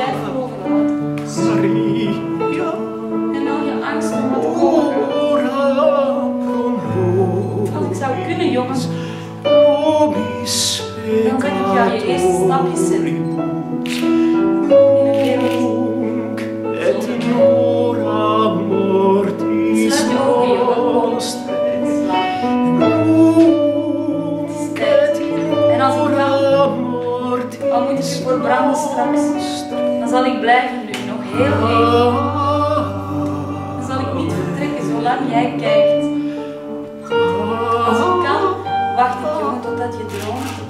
blijft bovenaan. Maria. En al je angsten met koren. Als ik zou kunnen, jongens, dan zeg ik jou je eerste stapjes zetten. Al moet ik je voor branden straks, dan zal ik blijven nu, nog heel even. Dan zal ik niet vertrekken zolang jij kijkt. Als ik kan, wacht ik, jongen, totdat je droomt.